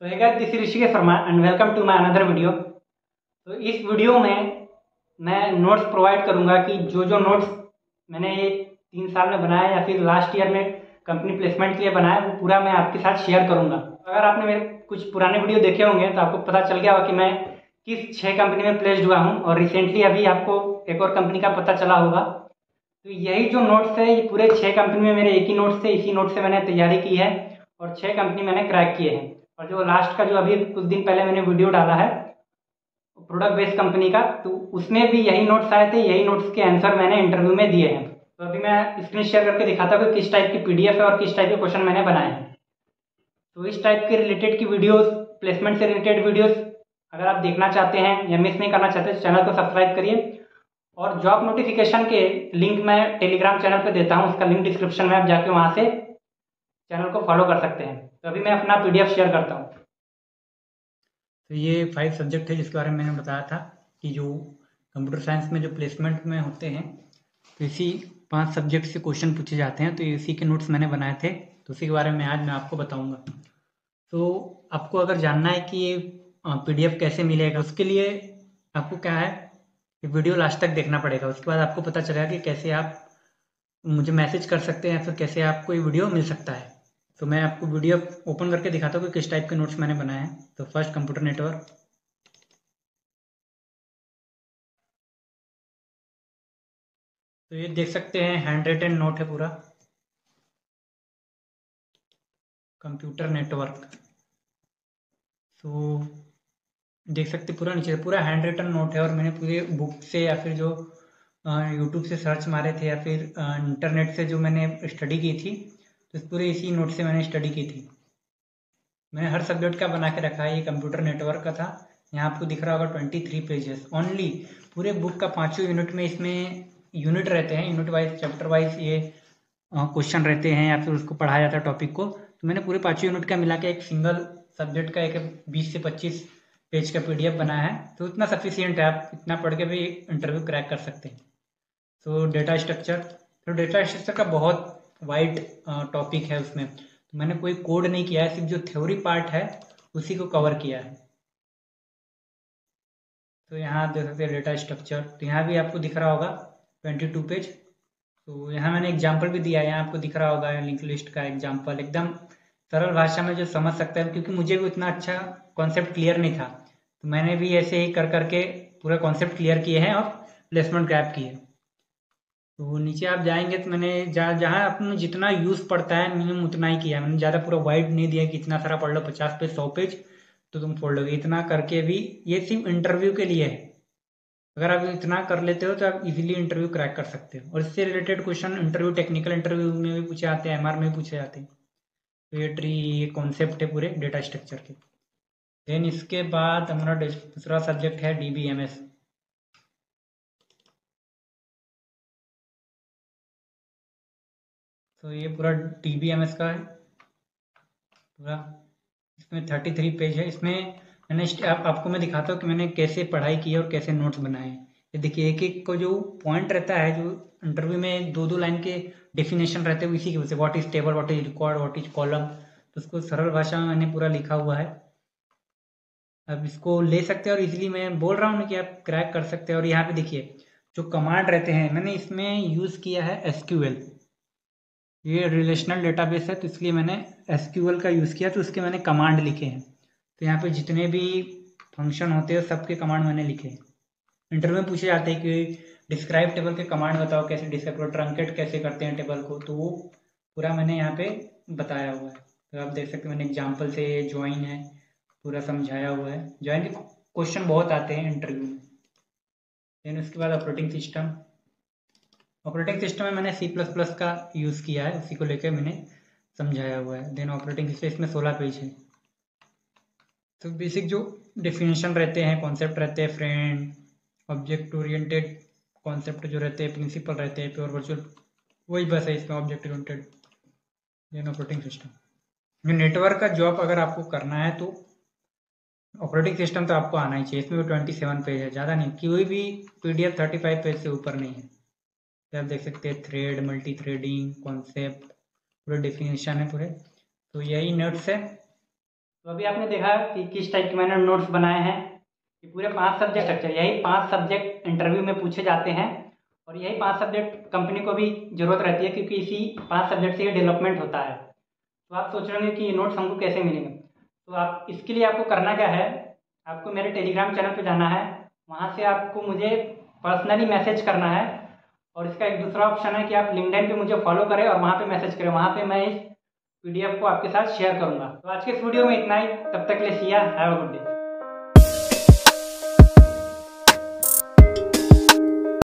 तो एक बार this Rishikesh Sharma and welcome to my another video. तो इस वीडियो में मैं नोट्स प्रोवाइड करूंगा कि जो नोट्स मैंने ये 3 साल में बनाया या फिर लास्ट ईयर में कंपनी प्लेसमेंट के लिए बनाया वो पूरा मैं आपके साथ शेयर करूंगा। अगर आपने मेरे कुछ पुराने वीडियो देखे होंगे तो आपको पता चल गया होगा कि मैं किस 6 कंपनी में प्लेस्ड हुआ हूँ और रिसेंटली अभी आपको एक और कंपनी का पता चला होगा। तो यही जो नोट्स है ये पूरे 6 कंपनी में मेरे एक ही नोट्स से इसी नोट से मैंने तैयारी की है और 6 कंपनी मैंने क्रैक किए हैं। और जो लास्ट का जो अभी कुछ दिन पहले मैंने वीडियो डाला है प्रोडक्ट बेस्ड कंपनी का, तो उसमें भी यही नोट्स आए थे, यही नोट्स के आंसर मैंने इंटरव्यू में दिए हैं। तो अभी मैं स्क्रीन शेयर करके दिखाता हूँ कि किस टाइप की PDF है और किस टाइप के क्वेश्चन मैंने बनाए हैं। तो इस टाइप के रिलेटेड की वीडियोस, प्लेसमेंट से रिलेटेड वीडियोस अगर आप देखना चाहते हैं या मिस नहीं करना चाहते तो चैनल को सब्सक्राइब करिए। और जॉब नोटिफिकेशन के लिंक मैं टेलीग्राम चैनल पे देता हूँ, उसका लिंक डिस्क्रिप्शन में, आप जाके वहाँ से चैनल को फॉलो कर सकते हैं। तो अभी मैं अपना PDF शेयर करता हूँ। तो ये 5 सब्जेक्ट है जिसके बारे में मैंने बताया था कि जो कंप्यूटर साइंस में जो प्लेसमेंट में होते हैं तो इसी 5 सब्जेक्ट से क्वेश्चन पूछे जाते हैं। तो इसी के नोट्स मैंने बनाए थे, तो उसी के बारे में आज मैं आपको बताऊंगा। तो आपको अगर जानना है कि ये PDF कैसे मिलेगा उसके लिए आपको क्या है ये वीडियो लास्ट तक देखना पड़ेगा। उसके बाद आपको पता चलेगा कि कैसे आप मुझे मैसेज कर सकते हैं या फिर कैसे आपको ये वीडियो मिल सकता है। तो मैं आपको वीडियो ओपन करके दिखाता हूँ कि किस टाइप के नोट्स मैंने बनाए हैं। तो फर्स्ट कंप्यूटर नेटवर्क, तो ये देख सकते हैं हैंड रिटन नोट है पूरा। कंप्यूटर नेटवर्क तो देख सकते पूरा नीचे पूरा हैंड रिटन नोट है और मैंने पूरे बुक से या फिर जो YouTube से सर्च मारे थे या फिर इंटरनेट से जो मैंने स्टडी की थी तो पूरे इसी नोट से मैंने स्टडी की थी। मैंने हर सब्जेक्ट का बना के रखा है। ये कंप्यूटर नेटवर्क का था, यहाँ आपको दिख रहा होगा 23 पेजेस ओनली। पूरे बुक का 5वीं यूनिट में इसमें यूनिट रहते हैं, यूनिट वाइज चैप्टर वाइज ये क्वेश्चन रहते हैं या फिर उसको पढ़ाया जाता है टॉपिक को। तो मैंने पूरे 5वीं यूनिट का मिला के एक सिंगल सब्जेक्ट का एक 20 से 25 पेज का PDF बनाया है। तो इतना सफिशियंट है, आप इतना पढ़ के भी इंटरव्यू क्रैक कर सकते हैं। तो डेटा स्ट्रक्चर, तो डेटा स्ट्रक्चर का बहुत वाइड टॉपिक है, उसमें तो मैंने कोई कोड नहीं किया है, सिर्फ जो थ्योरी पार्ट है उसी को कवर किया है। तो यहाँ देख सकते हैं डेटा स्ट्रक्चर, तो यहाँ भी आपको दिख रहा होगा 22 पेज। तो यहाँ मैंने एग्जाम्पल भी दिया है, यहाँ आपको दिख रहा होगा लिंक लिस्ट का एग्जाम्पल, एकदम सरल भाषा में जो समझ सकता है, क्योंकि मुझे भी उतना अच्छा कॉन्सेप्ट क्लियर नहीं था। तो मैंने भी ऐसे ही कर करके पूरा कॉन्सेप्ट क्लियर किए हैं और प्लेसमेंट क्रैप किए। तो नीचे आप जाएंगे तो मैंने जहाँ अपने जितना यूज़ पड़ता है मिनिमम उतना ही किया है। मैंने ज़्यादा पूरा वाइड नहीं दिया कि इतना सारा पढ़ लो 50 पेज 100 पेज तो तुम पढ़ लोगे, इतना करके भी ये सिर्फ इंटरव्यू के लिए है। अगर आप इतना कर लेते हो तो आप इजीली इंटरव्यू क्रैक कर सकते हो। और इससे related question interview, technical interview में भी पूछे जाते हैं, MR में भी पूछे जाते हैं। तो ये ट्री, ये कॉन्सेप्ट है पूरे डेटा स्ट्रक्चर के। देन इसके बाद हमारा दूसरा सब्जेक्ट है DBMS। तो ये पूरा DBMS का है पूरा, इसमें 33 पेज है। इसमें मैंने आपको मैं दिखाता हूँ कि मैंने कैसे पढ़ाई की है और कैसे नोट्स बनाए। ये देखिए एक एक को जो पॉइंट रहता है, जो इंटरव्यू में 2-2 लाइन के डेफिनेशन रहते हैं, इसी के वजह से what is table, what is record, what is column, तो उसको सरल भाषा में मैंने पूरा लिखा हुआ है। अब इसको ले सकते हैं और इजीली मैं बोल रहा हूँ कि आप क्रैक कर सकते हैं। और यहाँ पे देखिए जो कमांड रहते हैं, मैंने इसमें यूज़ किया है SQL। ये रिलेशनल डेटाबेस है तो इसलिए मैंने SQL का यूज़ किया, तो उसके मैंने कमांड लिखे हैं। तो यहाँ पर जितने भी फंक्शन होते हैं सबके कमांड मैंने लिखे हैं। इंटरव्यू में पूछे जाते हैं कि डिस्क्राइब टेबल के कमांड बताओ, कैसे डिस्क्राइब करो, ट्रंकेट कैसे करते हैं टेबल को, तो वो पूरा मैंने यहाँ पे बताया हुआ है। तो आप देख सकते हैं मैंने एग्जांपल से ज्वाइन है पूरा समझाया हुआ है। ज्वाइन के क्वेश्चन बहुत आते हैं इंटरव्यू में। देन उसके बाद ऑपरेटिंग सिस्टम, ऑपरेटिंग सिस्टम में मैंने C++ का यूज़ किया है, उसी को लेकर मैंने समझाया हुआ है। देन ऑपरेटिंग सिस्टम, इसमें 16 पेज है। तो बेसिक जो डेफिनेशन रहते हैं, कॉन्सेप्ट रहते हैं, फ्रेंड, ऑब्जेक्ट ओरिएंटेड कॉन्सेप्ट जो रहते हैं, प्रिंसिपल रहते हैं, प्योर वर्चुअल, वही बस है इसमें object oriented. Then operating system, जो नेटवर्क का जॉब अगर आपको करना है तो ऑपरेटिंग सिस्टम तो आपको आना ही चाहिए। इसमें 27 पेज है, ज़्यादा नहीं, कोई भी PDF 35 पेज से ऊपर नहीं है। तो आप देख सकते हैं थ्रेड, मल्टी थ्रेडिंग, कॉन्सेप्ट, पूरे डेफिनेशन है पूरे। तो यही नोट्स है। तो अभी आपने देखा कि किस टाइप के मैंने नोट्स बनाए हैं कि पूरे 5 सब्जेक्ट स्ट्रक्चर, यही 5 सब्जेक्ट इंटरव्यू में पूछे जाते हैं और यही 5 सब्जेक्ट कंपनी को भी जरूरत रहती है क्योंकि इसी 5 सब्जेक्ट से ये डेवलपमेंट होता है। तो आप सोच रहे होंगे कि ये नोट्स हमको कैसे मिलेंगे, तो आप इसके लिए आपको करना क्या है, आपको मेरे टेलीग्राम चैनल पर जाना है, वहाँ से आपको मुझे पर्सनली मैसेज करना है और इसका एक दूसरा ऑप्शन है कि आप लिंक्डइन पे मुझे फॉलो करें और वहाँ पे मैसेज करें, वहाँ पे मैं इस पीडीएफ को आपके साथ शेयर करूँगा। तो आज के इस वीडियो में इतना ही, तब तक के लिए see ya, have a good day.